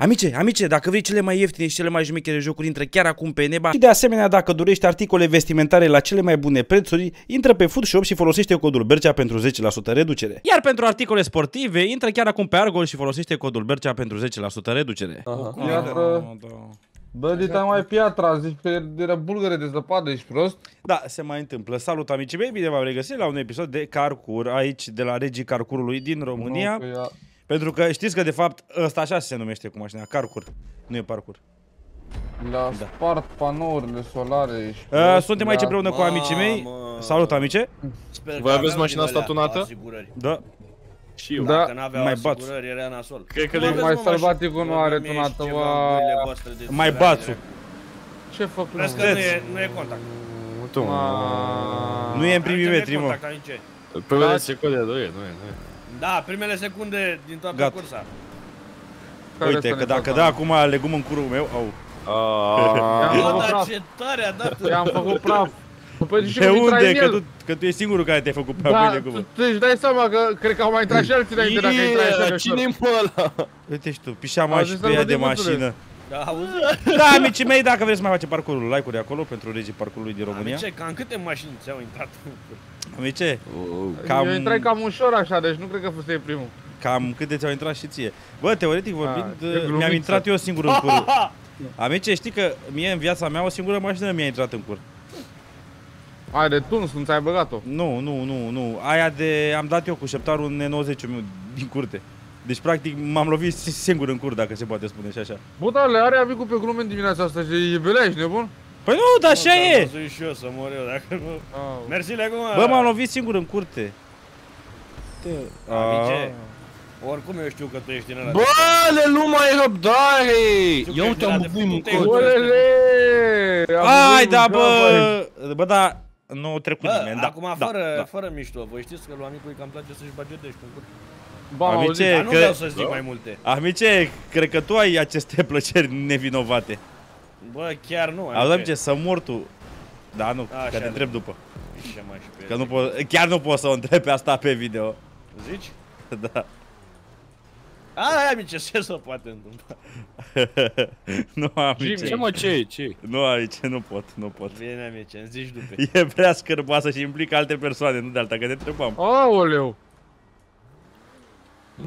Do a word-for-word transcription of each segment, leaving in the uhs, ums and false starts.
Amice, amice, dacă vrei cele mai ieftine și cele mai jumechere jocuri, intră chiar acum pe Neba. Și de asemenea, dacă dorești articole vestimentare la cele mai bune prețuri, intră pe FoodShop și folosește codul Bercea pentru zece la sută reducere. Iar pentru articole sportive, intră chiar acum pe R-GOL și folosește codul Bercea pentru zece la sută reducere. Aha. Piatra... Bă, de ta mai piatra, zici că era bulgăre de zăpadă, ești prost? Da, se mai întâmplă. Salut, amici mei, bine v-am regăsit la un episod de Carcur, aici de la regii Carcurului din România. No, că pentru că știți că de fapt ăsta așa se numește cu mașina, Carcur, nu e parkour. La da. Spart panourile solare și... Uh, suntem aici împreună mama. cu amicii mei. Salut, amice! Sper Voi aveți mașina statunată? Da. Și eu. Dacă da. n-aveau asigurări, era nasol. Cred că le mai sălbaticul nu are tunată, bă... Mai bațu. Ce fac? Crezi că nu e, nu e contact. Tu, nu e în primii metri, mă. Primele secunde, nu e, nu e, nu e. Da, primele secunde din toată Gat. cursa. Care Uite, că dacă da acum legum în curul meu, au. Aaaa, ce tare a dat. I-am făcut praf. Păi de unde? Că tu, că tu ești singurul care te-ai făcut praf cu legumul. Da, îți dai seama că cred că au mai intrat și alții înainte dacă ai intrat așa. Cine-i pe ăla? Uite și tu, pișama și pe ea de mașină. Da, auzi? Da, amicii mei, dacă vreți să mai facem parcurul, like-uri acolo pentru regii parcurului din România. Amice, cam câte mașini ți-au intrat? Amice, cam... Eu intrai cam ușor așa, deci nu cred că fusei primul. Cam câte ți-au intrat și ție. Bă, teoretic vorbind, mi-am intrat eu singur în cur. Amice, știi că mie în viața mea o singură mașină mi-a intrat în cur. Aia de tuns, nu ți-ai băgat-o? Nu, nu, nu, nu. Aia de... am dat eu cu șeptarul în nouăzeci din curte. Deci, practic, m-am lovit singur în cur, dacă se poate spune și așa. Bă, dar le are amicul pe glume în dimineața asta și e belea, ești nebun? Păi nu, dar așa e! Nu, și eu să mor eu, dacă nu... Mersi, legumă! Bă, m-am lovit singur în curte. Amice, oricum eu știu că tu ești din ăla. Bă, le nu mai e răbdare! Eu te-am bucui în cur. Hai, da, bă! Bă, da... nu trecut nimeni, da. Acum, fără mișto, voi știți că lui amicul cam place să-și bagedești în cur. Ba, amice, că... nu vreau să zic mai multe. Amice, cred că tu ai aceste plăceri nevinovate. Bă, chiar nu, amice. Auzi, ce să mor tu. Da, nu, că te întreb după. Că nu pot, chiar nu pot să o întreb pe asta pe video. Zici? Da. A, amice, ce se poate întâmpla? Nu, amice. Ce mă, ce ce? Nu, amice, nu pot, nu pot. Bine, amice, îmi zici după. E prea scârboasă și implică alte persoane, nu de alta, că te întrebam. Aoleu!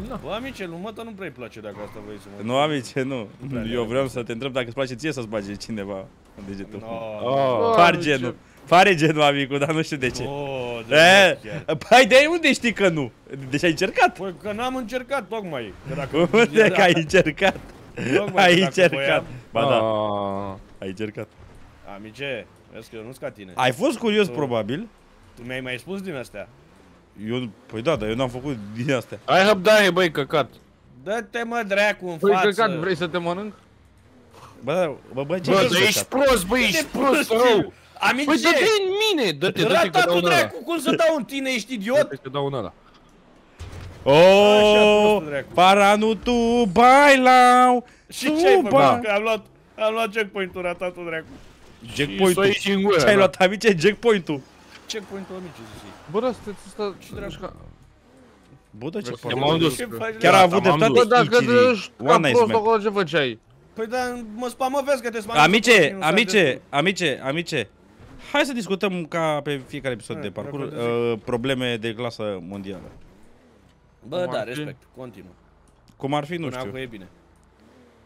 No. Bă, amice, lui măta nu prea îi place dacă asta vrei să mă... Nu, amice, nu. Eu vreau să te întreb dacă îți place ție să-ți bage cineva în degetul. No. Oh. Par genul. Pare genul, amicul, dar nu știu de ce. Oh, de e, păi de unde știi că nu? Deci ai încercat? Păi că n-am încercat, tocmai. Că dacă unde că ai încercat? Tocmai ai încercat. Ba da, oh. ai încercat. Amice, vezi că eu nu-s ca tine. Ai fost curios, tu, probabil. Tu mi-ai mai spus din astea. Eu, păi da, dar eu n-am făcut din astea. Ai răbdare, băi, căcat. Dă-te, mă, dracu, în față. Păi, căcat, vrei să te mănânc? Bă, bă, bă, ce bă, bă ești prost, bă, ești prost, rău. Amice, păi dă-te în mine, dă-te, dă-te că dau un ăla. Cum să dau în tine, ești idiot? Dă-te că dau un ăla. Oooo, paranu tu, bailau. Și ce-ai făcut? Că am luat, am luat checkpoint-ul, ratatul dracu. Checkpoint-ul? Ce-ai luat, amice? Checkpoint-ul. Checkpoint-ul, amice, zici. Bă, da, stai, stai, ce dracu? Bă, da, ce faci? Chiar a avut dreptate? Bă, dacă te ești ca prost acolo, ce făceai? Păi da, mă spamă, vezi că te spamă. Amice, amice, amice, amice. Hai să discutăm ca pe fiecare episod de parcurs probleme de clasă mondială. Bă, da, respect, continuă. Cum ar fi, nu știu.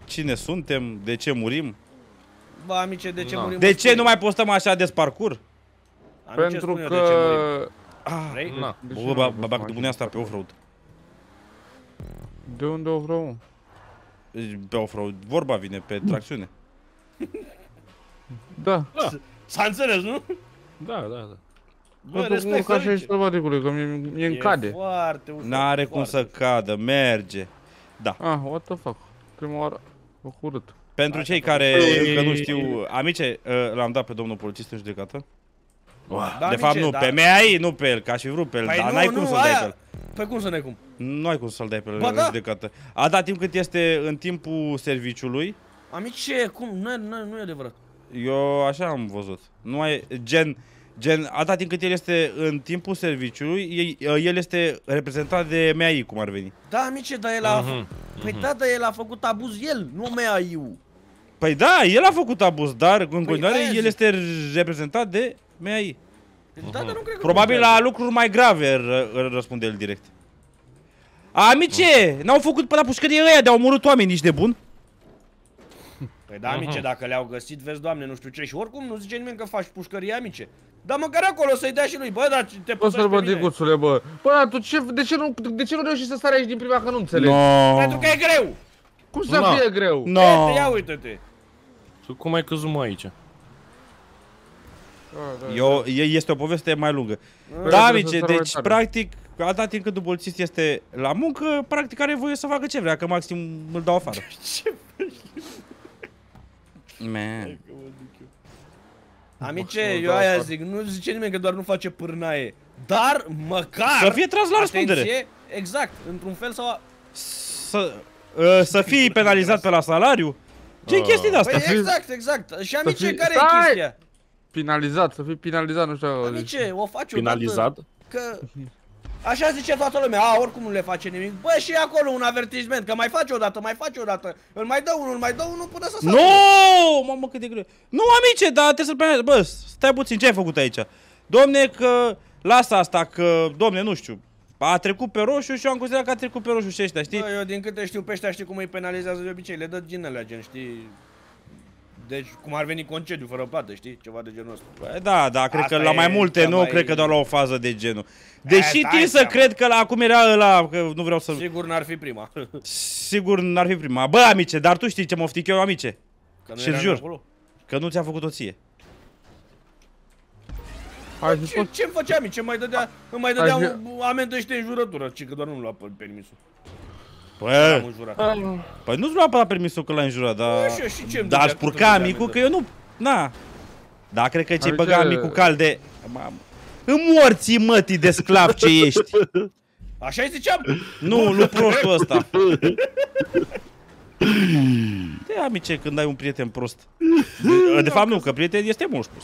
Cine suntem, de ce murim? Bă, amice, de ce murim? De ce nu mai postăm așa des parcurs? Pentru că... Bă, bă, bă, pune asta pe off-road. De unde off-road? Pe off-road, vorba vine, pe tracțiune. Da. S-a înțeles, nu? Da, da, da. Bă, respect, că așa ești sălbaticului, că mi-e îmi cade. E foarte ușor. N-are cum să cadă, merge. Da. Ah, what the fuck. Prima oară, o curât. Pentru cei care încă nu știu, amice, l-am dat pe domnul polițist în judecată. De fapt, nu, pe M A I, nu pe el, că aș fi vrut pe el, dar n-ai cum să-l dai pe el. Păi cum să ne cum? Nu ai cum să-l dai pe el în judecată. Atâta timp cât este în timpul serviciului. Amice, cum? Nu e adevărat. Eu așa am văzut. Nu ai, gen, gen, atâta timp cât el este în timpul serviciului, el este reprezentat de M A I, cum ar veni. Da, amice, dar el a... Păi mm-hmm. da, dar el a făcut abuz el, nu M A I-ul. Păi da, el a făcut abuz, dar în păi continuare el zic. este reprezentat de M A I. Deci, da, dar nu cred Probabil că la lucruri mai grave îl răspunde el direct. Amice, n-au făcut pe la pușcărie ăia de-au omorât oameni, nici de bun. Păi da, amice, dacă le-au găsit, vezi, doamne, nu știu ce, și oricum nu zice nimeni că faci pușcărie, amice. Dar măcar acolo să-i dea și lui, bă, dar te păsăși pe mine. Dicuțule, bă, bă, dar tu ce, de ce nu, de ce nu reușești să sari aici din prima, că nu înțeleg? No. Pentru că e greu. Cum să no. fie greu? No. E, te ia, uite-te. Tu cum ai căzut mă aici? Da, da, Eu, da. Este o poveste mai lungă. Da, da amice, deci practic, atâta timp cât polițist este la muncă, practic are voie să facă ce vrea, că maxim îl dau afară. Ce Man. Amice, eu aia zic, nu zice nimeni că doar nu face pârnaie, dar măcar să fie tras la răspundere. Exact, într-un fel sau să, uh, să fii penalizat pe la salariu. Ce chestii de asta? Păi exact, exact. Și amice, care e chestia? Penalizat, să fii penalizat, nu știu. Amice, o faci o dată că așa zice toată lumea, a, oricum nu le face nimic. Bă, și acolo un avertisment, că mai faci o dată, mai faci o dată. Îl mai dă unul, îl mai dă unul până să salve. Nooo, mamă cât de greu. Nu, amice, dar te surprinde. Bă, stai puțin, ce ai făcut aici? Domne, că lasă asta, că, domne, nu știu, a trecut pe roșu și eu am considerat că a trecut pe roșu și ăștia, știi? Bă, eu din câte știu pe ăștia, știi cum îi penalizează de obicei, le dă ginele, gen, știi? Deci, cum ar veni concediu fără plată, știi? Ceva de genul ăsta. Bă, da, da, cred asta că la mai multe, nu mai... cred că doar la o fază de genul. Deși tind să cred că la acum era ăla, că nu vreau să... Sigur n-ar fi prima. Sigur n-ar fi prima. Bă, amice, dar tu știi ce moftic eu, amice? Și-l jur, că nu ți-a făcut-o ție. Hai, ce, ce-mi făcea, amice? Mai dădea, îmi mai dădea un amendăște în jurătură, ci că doar nu-mi lua permisul. Păi, păi nu-ți lua pe la permisul că l-ai înjurat, dar... Dar aș purca amicul că eu nu... Na. Da, cred că ce-i băga amicul calde... Mamă. Îmi morții mătii de sclav ce ești. Așa-i ziceam? Nu, nu prostul ăsta. Te amice când ai un prieten prost. De, de fapt nu, că prieten este mult spus.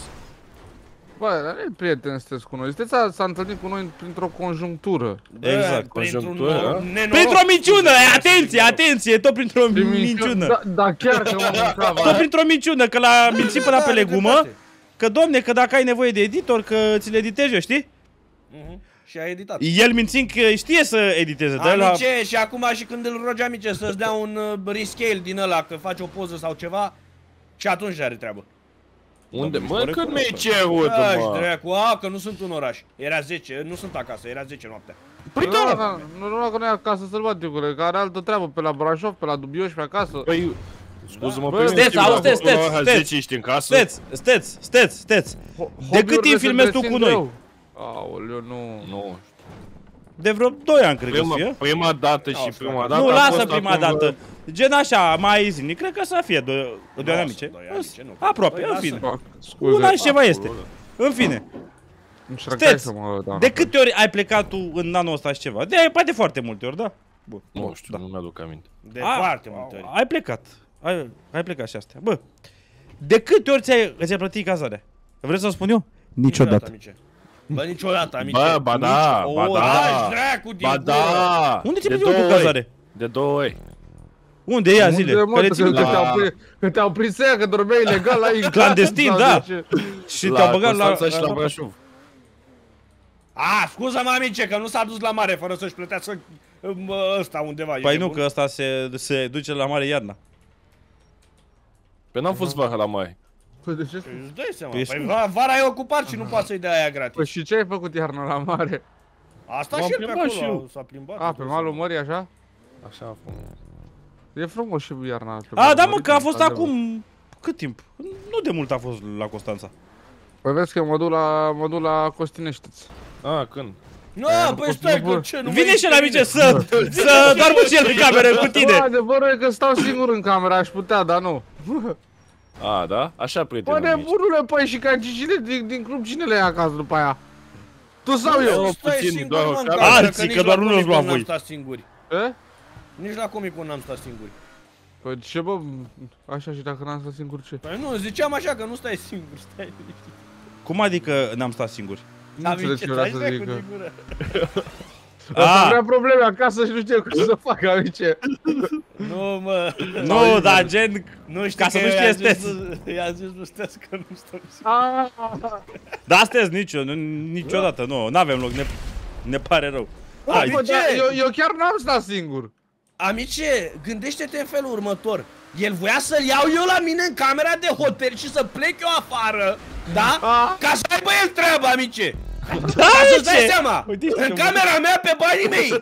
Bă, dar nu-i prieten sunteți cu noi, s-a întâlnit cu noi printr-o conjunctură. Exact, conjunctură. Printr-o minciună, atenție, atenție, tot printr-o minciună. Da, chiar că mă tot printr-o minciună, că l-a mințit până pe legumă. Că, domne, că dacă ai nevoie de editor, că ți le editezi eu, știi? Uh-huh. Și a editat. El mințind că știe să editeze. Amice, la... și acum și când îl rogi, amice, să-ți dea un rescale din ăla, că faci o poză sau ceva, și atunci are treabă. Unde? Mă, cât mi-ai cerut, mă? Dracu, a, că nu sunt un oraș. Era zece, nu sunt acasă, era zece noaptea. Păi da, nu lua că nu e acasă, sălbaticule, că are altă treabă pe la Brașov, pe la Dubioș, pe acasă. Păi... Scuze-mă, pe mine, steți, steți, steți, steți. De cât timp filmezi tu cu noi? Aoleu, nu, nu. De vreo doi ani, cred că fie. Prima dată și prima dată. Nu, lasă prima dată. Gen așa, mai zilnic, cred că să fie doi ani, amice. Aproape, în fine. Un an și ceva este. În fine. Steți, de câte ori ai plecat tu în anul ăsta și ceva? De poate foarte multe ori, da? Nu știu, nu mi-aduc aminte. De foarte multe ori. Ai plecat. Ai, ai plecat și astea. Bă, de câte ori ți-ai ți-ai plătit cazarea? Vreți să-mi spun eu? Niciodată. Niciodată, bă, niciodată, amice. Bă, ba da, ba da, ba da. Unde ți-ai plătit cu cazare? De două ori. Unde e ea zile? Că te-au prins ea, că dormeai ilegal la clandestin, da. Și te-au băgat la... la Brașov. A, scuză-mă, amice, că nu s-a dus la mare fără să-și plătească ăsta undeva. Păi nu, că ăsta se duce la mare iarna. Păi n-am fost vara la mai. Păi de ce? Păi îți dai seama, păi vara e ocupat și nu poate să-i dea aia gratis. Păi și ce ai făcut iarna la mare? Asta și el pe acolo, s-a plimbat. A, pe malul mării așa? Așa a fost. E frumos și iarna. A, da mă, că a fost acum, cât timp? Nu de mult a fost la Constanța. Păi vezi că mă duc la, mă duc la Costinești-ți. A, când? Nu, păi stai, cu ce nu vine și la mice să, să doarmă și el în cameră cu tine. Nu, adevărul e că stau singur în cameră, aș putea, dar nu. A, da? Așa, prieteni. Bă, nebunule, păi și ca cine din, din club, cine le ia acasă după aia? Tu sau nu, eu? Stai singur, doar în cameră, alții, că, că doar unul îți lua voi. E? Nici la Comic-Con n-am stat singuri. Păi ce, bă, așa și dacă n-am stat singur, ce? Păi nu, ziceam așa, că nu stai singur, stai. Cum adică n-am stat singur? Nu înțeleg ce vreau să zic. Asta avea probleme acasă și nu știu cum să fac, amice. Nu, mă. Nu, dar gen, nu știu, ca să nu știe Stes. I-am zis lui Stes că nu stau. Da, Stes, niciodată, nu, n-avem loc, ne pare rău. Amice! Eu chiar n-am stat singur. Amice, gândește-te în felul următor. El voia să-l iau eu la mine în camera de hotel și să plec eu afară, da? Ca să aibă el treabă, amice! Da, să-ți dai seama! În camera mea, pe banii mei!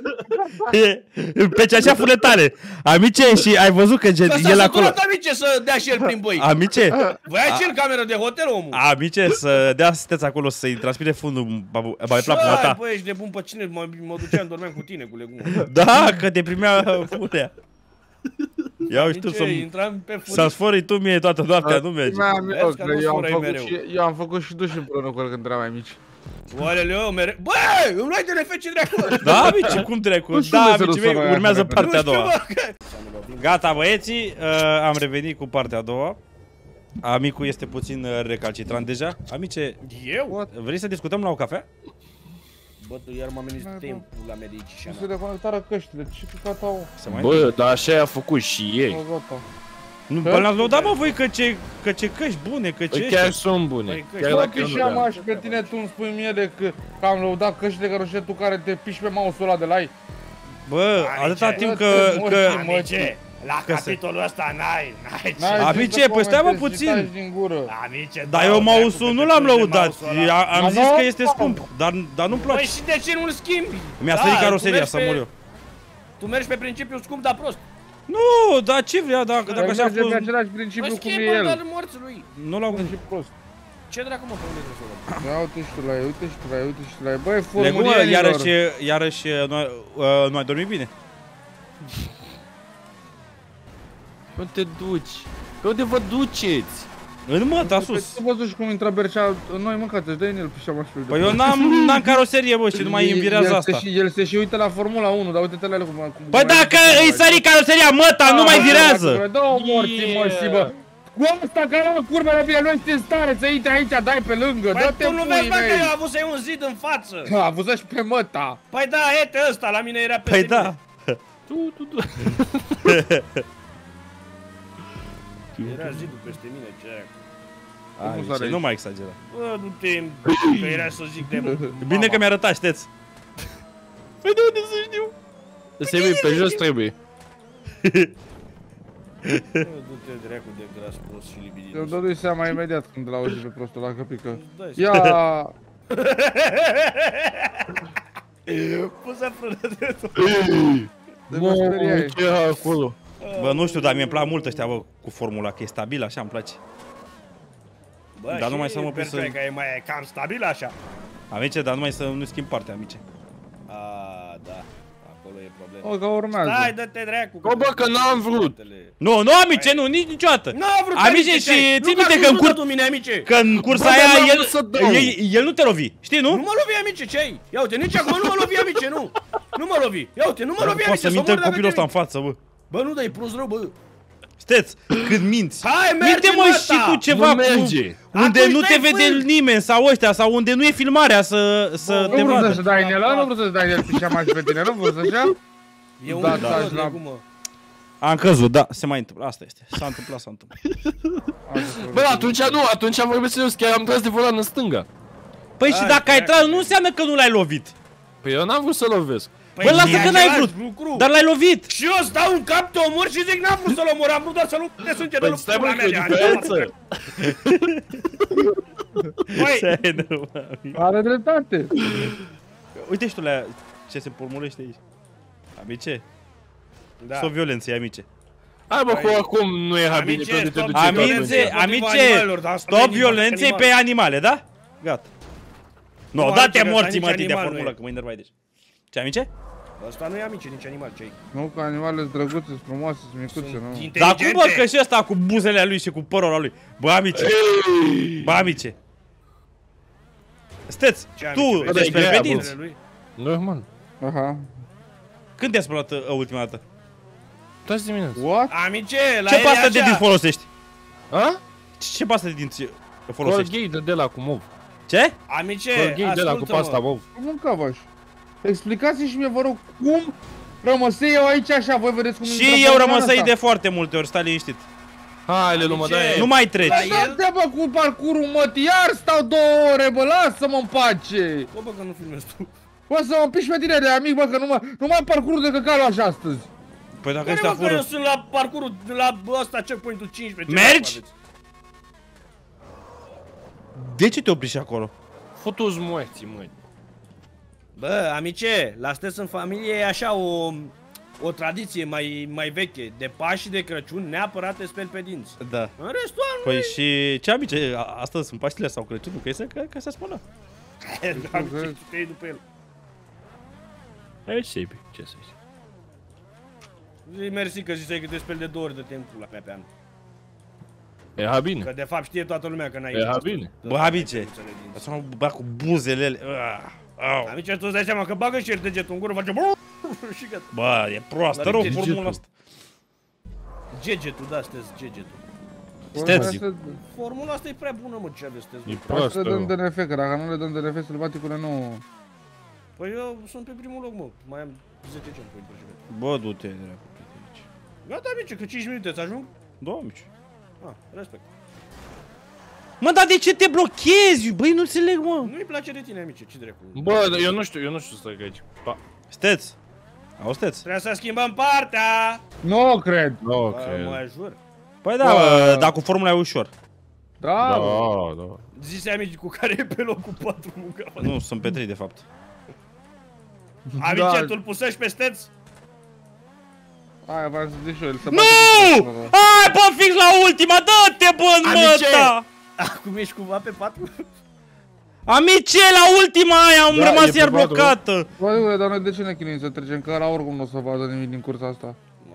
Pe ceașa fuletare! Amice, și ai văzut că el acolo... amice, să dea și el prin băi! Amice! Voia și el camera de hotel, omul! Amice, să dea steți acolo, să-i transpire fundul, mai plapuma ta! Băi, ești nebun pe cine? Mă duceam, dormeam cu tine, cu legumă! Da, că te primea futea! Ia uite tu să-mi sfării tu mie toată noaptea, nu mergi! Eu am făcut și duș împreună cu el când eram mai mici. Oaleleu, mere... Băi, îmi luai de refeci treacul! Da, amici, cum treacul? Da, amici mei, urmează partea a doua. Gata, băieții, am revenit cu partea a doua. Amicul este puțin recalcitrant deja. Amice, eu? Vrei să discutăm la o cafea? Bă, tu iar m-am venit timpul la medicină. Nu se deconectară căștile, ce picata au? Bă, dar așa i-a făcut și ei. Nu, bă, l-ați lăudat, mă, voi, că ce căști bune, că ce ești. Chiar sunt bune. Bă, pișeam așa pe tine, tu îmi spui mie de că am lăudat căștile, că roșetul care te piși pe mouse-ul ăla de la ai. Bă, atâta timp că... Amice, la capitolul ăsta n-ai, n-ai ce. Amice, păi stai, mă, puțin. Dar eu mouse-ul nu l-am lăudat. Am zis că este scump, dar nu-mi place. Păi și de ce nu-l schimbi? Mi-a sărit caroseria, să mor eu. Tu mergi pe principiu scump, dar prost. Nu, dar ce vrea, dacă așa a fost... Pe același principiu cum e el. Nu l-au gândit prost. Ce dracu, mă, pe unde ia uite și tu la ei, uite și tu la ei, uite și tu la ei. Băi, formulierilor. Iarăși nu ai dormit bine. Pe unde te duci? Pe unde vă duceți? În măta, sus. Tu văzuși cum intra Bercea în noi, mâncați, dă-i în el pișeam așa. Păi eu n-am caroserie, bă, și nu mai invirează asta. El se și uită la Formula unu, dar uite-te la ele cum... Păi dacă îi sări caroseria, măta, nu mai virează! Dă-o morții, morții, bă! Cu ăsta care au curbele bine, nu ești în stare să intri aici, dai pe lângă, dă-te puii mei! Păi tu nu vezi, bă, că eu avusei un zid în față! Avusea și pe măta! Păi da, ete ăsta, la mine era pe mine! Era zidul peste mine, ce aia cu... Nu mai exagera. Bă, nu te... că era să zic de mă. Bine că mi-a arătat, știți. Păi de unde să știu? Se vei, pe jos trebuie. Du-te dreacu de gras prost și libidinus. Eu dădui seama imediat când îl auzi pe prostul ăla că pică. Ia! Păi să frână de tot. Mă, ce acolo? Bă, nu știu, dar mi-e plac mult ăștia, bă, cu formula, că e stabil, așa, îmi place. Bă, dar numai să mă pun să... că e mai cam stabil, așa. Amice, dar numai să nu schimb partea, amice. Aaa, da, acolo e problema. O, că urmează. Stai, dă-te dracu. Bă, bă, că n-am vrut. Nu, nu, amice, nu, nici niciodată. N-am vrut, amice, și ții minte că în curs... că în cursa aia, el nu te lovi, știi, nu? Nu mă lovi, amice, ce ai? Ia uite, nici acum nu mă lovi, amice, nu. Nu mă lovi, ia uite, nu mă lovi, amice, să mor dacă... Bă, nu, dar e prost rău, bă! Știți, când minți! Hai, minte-mă și tu ceva nu merge. Unde atunci nu te vede fânt. Nimeni sau ăștia, sau unde nu e filmarea să, să bă, te vadă. Nu vrei să dai în el, nu vrei să dai în el pișeam așa pe tine, nu vrei să așa? E un rău, la... cum, mă. Am căzut, da, se mai întâmplă, asta este, s-a întâmplat, s-a întâmplat. Bă, atunci nu, atunci am vorbit serios, chiar am tras de volan în stânga. Păi hai, și dacă ai tras, nu înseamnă că nu l-ai lovit. Păi eu n-am vrut să lovesc. Bă, lasă că n-ai vrut, dar l-ai lovit! Și eu stau în cap, te omor și zic n-am vrut să-l omor, am vrut doar să-l omor, te sunte de lucru la mea, așa! Băi! Are dreptate! Uite și tu la ce se pormulește aici. Amice? Sau violențe, amice? Hai, bă, cu acum nu e habile, că nu te duce tot atunci. Amice, stop violenței pe animale, da? Gata. Nu, da-te morții, mătii, de-a formulă, că mă enervai deja. Ce, amice? Ăsta nu e amice, nici animal, ce-i? Nu, că animalele sunt drăguțe, sunt frumoase, sunt micuțe, nu? Dar cum, bă, că și ăsta cu buzele lui și cu părul lui? Bă, amice! Bă, amice! Steți, tu, despre vedinți? Normal. Aha. Când te-ai spălat ultima dată? Toți dimineața. What? Amice, la el e așa! Ce pastă de dinți folosești? A? Ce pastă de dinți folosești? Colgate de la cu mov. Ce? Amice, ascultă-mă! Colgate de la cu pasta mov. Explicați-mi și mie, vă rog, cum rămăsei eu aici așa, voi vedeți cum... Și eu rămăsei de foarte multe ori, stai liniștit. Hai, le luăm, da-i. Nu mai treci. Dar da-mi treaba cu parcurul, mă, iar stau două ore, bă, lasă-mă în pace. Bă, bă, că nu filmezi tu. Bă, să mă împiși pe tine de amic, bă, că nu mă, nu mai parcurul de căcalu așa astăzi. Păi dacă ăștia fură... Eu sunt la parcurul, la ăsta, checkpoint-ul cincisprezece. Mergi? De ce te opriși acolo? Futu-ți moeții, măi. Bă, amice, la Stes în familie e așa o... o tradiție mai, mai veche, de Paști și de Crăciun, neapărat te speli pe dinți. Da. În restul anului... Păi și ce amice, astăzi sunt Paștile sau Crăciunul, că iese, că, că se spună. Da, amice, te iei după el. Aici se ce să zici? Zi mersi că ziceai că te speli de două ori de timp la pe pe an. E ha bine. Că de fapt știe toată lumea că n-ai... E ha bine. Bă, amice, așa mă cu buzelele. Amice, tu îți dai seama că bagă și el degetul în gură, face... Bă, e proastă rău formula asta. Gegetul, da, sunteți gegetul. Sunteți. Formula asta e prea bună, mă, ce aveți, sunteți. E proastă rău. Hai să dăm D N F, că dacă nu le dăm D N F, sălbaticule, nu... Păi eu sunt pe primul loc, mă, mai am zece checkpoint pe jumătate. Bă, du-te, dracu, pe aici. Gata, amice, că cinci minute, ți-ajung? Da, amice. Ah, respect. Mă, dar de ce te blochezi, băi, nu înțeleg, mă. Nu-i place de tine, amice, ce dracu. Bă, eu nu știu, eu nu știu să stai aici. Pa. Steți! Au steți? Trebuie să schimbăm partea! Nu cred! Nu cred! Mă jur! Păi da, bă, dar cu formula e ușor. Da, da, bă. Da. Zise amici cu care e pe locul patru munca. Nu, sunt pe trei de fapt. Amice, da. Tu-l pusești pe steți? Aia v-am zis și eu, el să... Nu! Hai, bă, fix la ultima! Dă-te, bă, măta! Acum ești cumva pe patru? Amice, la ultima aia am da, rămas iar blocată! Bă, dar noi de ce ne chinuim să trecem? Că la oricum nu o să vadă nimic din cursa asta. Mă,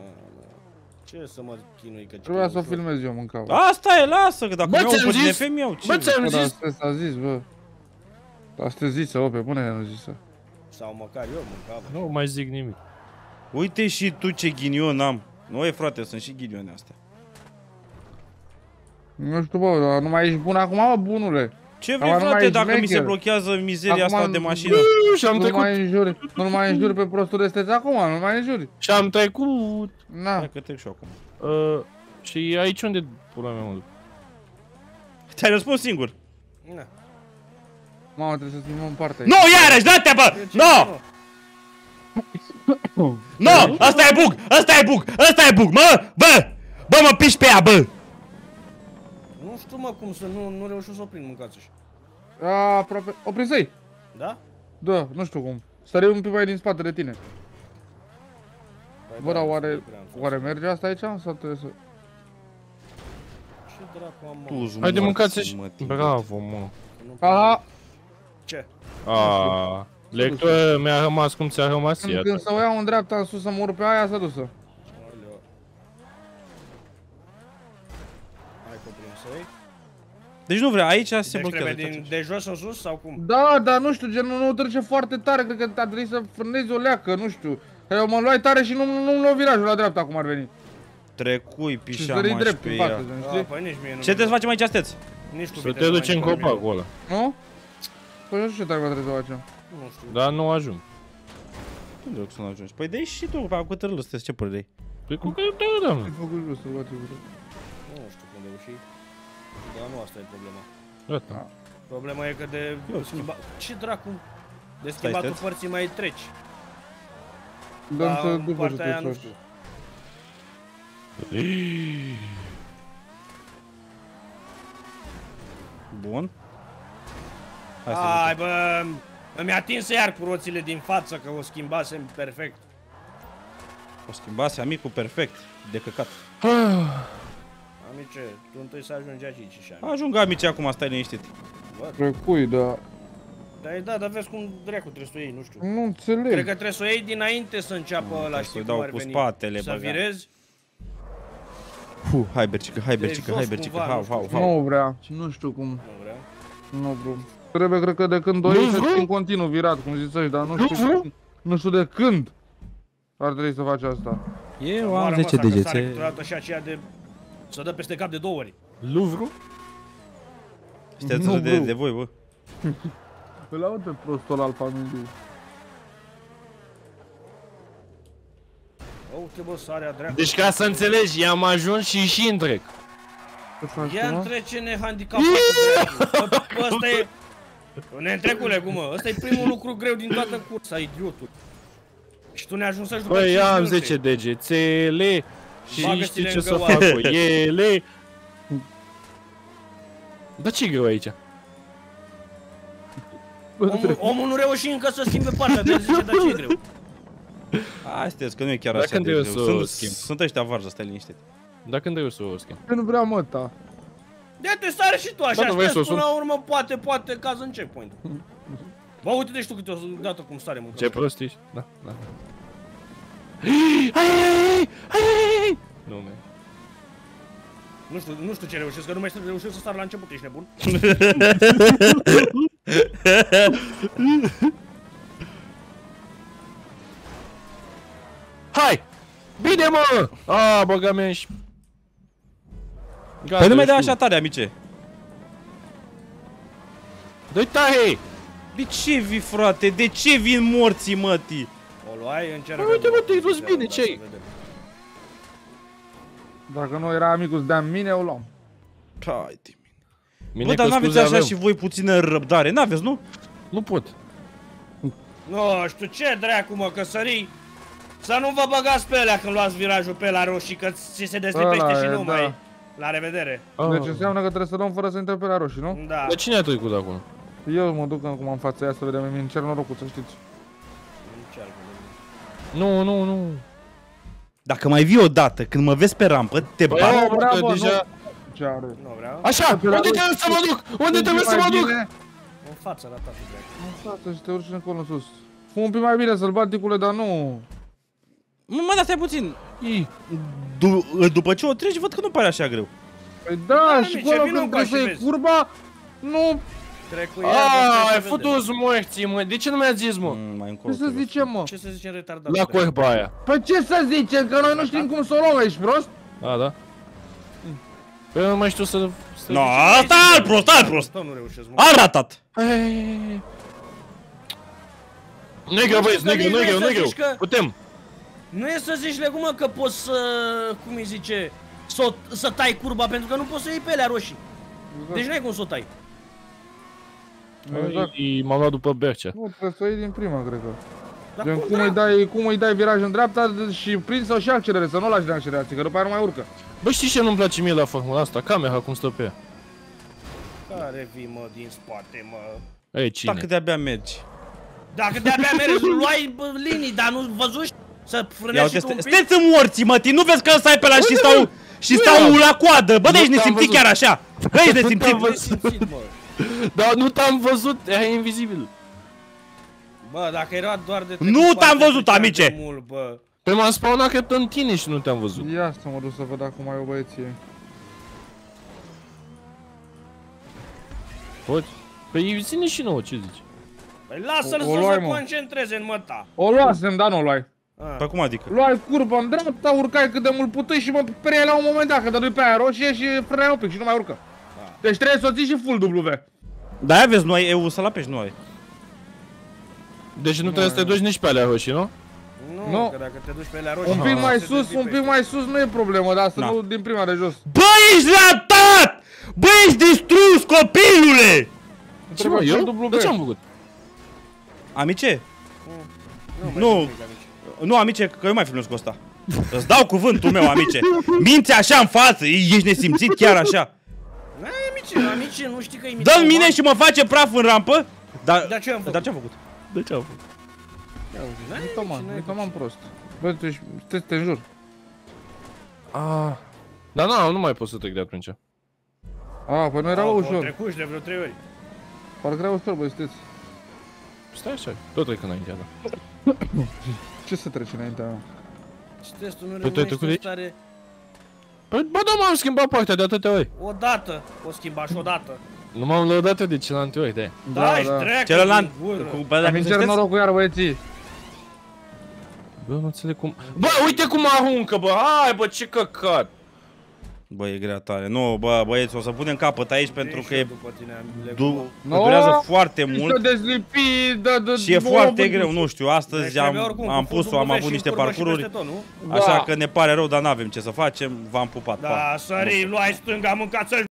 ce să mă chinui că... Trebuia să o filmez eu, mâncau. Asta e, lasă, că dacă mi-au un pădine mi iau. Bă, ți-am zis? Bă, ți-am zis, bă. Dar stă zisă, bă, pe bune nu zisă. Sau măcar eu, mâncau. Nu mai zic nimic. Uite și tu ce ghinion am. Noi, frate, sunt și ghinione astea. Nu știu, bă, dar nu mai ești bun acum, mă, bunule. Ce vrei, frate, dacă mi se blochează mizeria asta de mașină? Nu mai înjuri, nu mai înjuri pe prostul de steț acum, nu mai înjuri. Și am trecut. Na. Hai că trec și acum. Și aici unde pula mea mă duc? Te-ai răspuns singur. Na. Mamă, trebuie să schimbăm partea. Nu, iarăși, dă-te, bă! Nu! Nu, ăsta e bug, ăsta e bug, ăsta e bug, mă! Bă! Bă, mă piși pe ea, bă! Nu știu, mă, cum să nu, nu reușesc să o prind, mâncați așa. Aaa, aproape... Oprinse-i! Da? Da, nu știu cum. Stării un pic mai din spate de tine. Bă, dar oare... oare merge asta aici? Sau trebuie să... Ce dracu am, mă? Haide, mâncați așa! Bravo, mă! Aha! Ce? Aaaa... Lectură mi-a rămas cum ți-a rămas ea. Când să o iau în dreapta, în sus, să mă urc pe aia, s-a dus-o. Deci nu vrea, aici se blochează. De jos în sus sau cum? Da, dar nu știu, genul nu trece foarte tare, cred că ar trebui să frânezi o leacă, nu știu. Eu mă luai tare și nu-mi luau virajul la dreapta, cum ar veni. Trecui, pișamași pe ea. Ce trebuie să facem aici, steți? Să te duci în copacul ăla. Nu? Păi nu știu ce trebuie să facem. Nu știu. Dar nu ajung. Unde o să nu ajungi? Păi de aici și tu, pe acolo tărâlul, steți, ce părere ai? Păi cum că eu te-ai dat, mă. Nu știu cum reușii. Dar nu asta e problema. Gata. Problema e că de schimbat... Ce dracu? De schimbatul părții mai treci. Dar în partea aia nu știu. Bun. Hai bă! Îmi atins iar cu roțile din față că o schimbasem perfect. O schimbase amicul perfect. De căcat. Amice, tu întâi să ajungi aici și așa. Ajung, amice, acum, stai liniștit. Trecui, da. Da, da, dar vezi cum dracu trebuie să o iei, nu știu. Nu înțeleg. Cred că trebuie să o iei dinainte să înceapă ăla, știi cum ar veni. Să-i dau cu spatele, băga. Să virezi. Fuh, hai, Bercică, hai, Bercică, hai, Bercică, hau, hau, hau. Nu vrea, nu știu cum. Nu vrea? Nu vrea. Trebuie, cred că de când o iei să țin continuu virat, cum zicești, dar nu știu. Nu știu de când ar trebui să faci asta. Eu am zece degete. Să dă peste cap de două ori. Luvru? Știați de, de voi, bă. Îl aud pe prostul al familiei. uite bă, sarea dreaptă. Deci ca să înțelegi, i-am ajuns și și întrec. Ia-mi trece nehandicapat cu ăsta e... Ne întrecule, gumă, ăsta e primul lucru greu din toată cursa, idiotul. Și tu ne-ai ajuns să-și după cinci minute. Băi, am zece degețele și știi ce să fac cu ele. Dar ce-i greu aici? Omul, omul nu reuși încă să schimbe partea, de zice, dar ce-i greu? Astea, că nu e chiar așa de greu, sunt, sunt ăștia varza, stai liniștit. Dar când eu să o schimb? Că nu vreau mă, ta. De-te sare și tu așa, da, știți, până la urmă, poate, poate, caz în checkpoint. Bă, uite-te și tu câteodată cum sare, mă. Ce prost ești? Da, da. Nu, nu știu, nu știu ce reușesc, că nu mai reușesc să sar la început, ești nebun? Hai! Bine, mă! A, băga mea și... Păi nu mai dă așa tare, amice. Dă-i tahe! De ce vii, frate? De ce vin morții, mătii? O luai, încercă... Uite, mă, te-ai dus bine, ce-i? Dacă nu era amicul de-a mine, o luam. Hai de mine. Bă, dar n-aveți așa și voi puțină răbdare, n-aveți, nu? Nu pot. Nu știu ce dracu, mă, că sării. Să nu vă băgați pe alea când luați virajul pe la roșii, că ți se deslipește și nu mai... La revedere. Deci înseamnă că trebuie să luăm fără să intre pe la roșii, nu? Da. Dar cine a trecut acum? Eu mă duc acum în fața aia să vedem, îmi încerc norocul, să știți. Nu, nu, nu. Dacă mai vii odată, când mă vezi pe rampă, te bag. Nu vreau, deja... Nu vreau. Așa, unde trebuie să mă duc? Unde trebuie să mă duc? În fața ta și dreapta. În fața și te urci încolo în sus. Fă un pic mai bine să-l bat, dicule, dar nu... Mă, dar stai puțin. După ce o treci, văd că nu pare așa greu. Păi da, și până când trebuie să iei curba, nu... Aaa, ai fătut-ți moștii, mă, de ce nu mi-a zis, mă? Ce să zicem, mă? Ce să zicem retardat? La curba aia. Păi ce să zicem, că noi nu știm cum să o luăm, ești prost? A, da. Păi eu nu mai știu să... No, asta e prost, asta e prost! A ratat! Nu e greu, băieți, nu e greu, nu e greu, nu e greu, putem! Nu e să zici, legumă, că poți să, cum îi zice, să, să tai curba, pentru că nu poți să iei pe alea roșii. Exact. Deci nu ai cum să o tai. Exact. M-am luat după Bercea. Nu, trebuie să o iei din prima, cred că. Dar cum, cum, îi dai, cum îi dai viraj în dreapta și prins sau și accelerare, să nu o lași de accelerație, că după aia nu mai urcă. Bă, știi ce nu-mi place mie la formula asta? Camera cum stă pe ea. Care vii, mă, din spate, mă? Ei, cine? Dacă de-abia mergi. Dacă de-abia mergi, luai linii, dar nu văzuși? Să frânești și tu un pic? Stai-ți morții, mătii, nu vezi că ăsta e pe la și stau... Și stau la coadă, bă, de aici ne simți chiar așa! Bă, ești nesimțit! Dar nu te-am văzut, e invizibil! Bă, dacă era doar de... Nu te-am văzut, amice! Pe m-am spawnat că în tine și nu te-am văzut. Ia să mă duc să văd acum ai o băieție. Poți? Păi ține și nouă, ce zici? Păi lasă-l să se concentreze în măta! O luasem, dar nu o luai. Păi cum adică? Luai curba în dreapta, urcai cât de mult puteai și mă preai la un moment dat, că dădui pe aia roșie și frânai un pic și nu mai urcă. Deci trebuie să o ții și full W. Da, aveți, nu ai E U să-l apeși, nu ai. Deci nu trebuie să te duci nici pe alea roșii, nu? Nu, că dacă te duci pe alea roșii... Un pic mai sus, un pic mai sus nu e problemă, dar să nu din prima de jos. Bă, ești ratat! Bă, ești distrus, copilule! Ce mă, eu? De ce-am făcut? Amice? Nu... Nu, amice, că eu mai filmez cu ăsta. Îți dau cuvântul meu, amice. Minți așa în față, ești nesimțit chiar așa. N-ai, amice, amice, nu știi că imită. Dă-mi mine și mă face praf în rampă. Dar ce am făcut? Dar ce am făcut? Dar ce am făcut? Mitoman, mitoman prost. Bă, tu ești, te jur. Aaaa. Dar na, nu mai pot să trec de atunci. Aaaa, păi nu era ușor. Au trecuși de vreo trei ori. Parcă era ușor, băi, știți. Stai așa, tot trec înaintea, da. Ce să treci înaintea mea? Și testul nu rămânește în stare... Păi bă, nu m-am schimbat partea de atâtea ori. Odată o schimba și odată. Nu m-am lăudat de celelalte ori, de-aia. Da, ești treacă din gură. Am încerc norocul iar, băieții. Bă, nu înțeleg cum... Bă, uite cum aruncă, bă, hai bă, ce căcat. Bă, e grea tare. Nu, bă, băieți, o să punem capăt aici pentru că e... durează foarte mult. Și e foarte greu, nu știu, astăzi am pus-o, am avut niște parcururi. Așa că ne pare rău, dar n-avem ce să facem, v-am pupat. Da, sări, luai stânga, mâncați-l.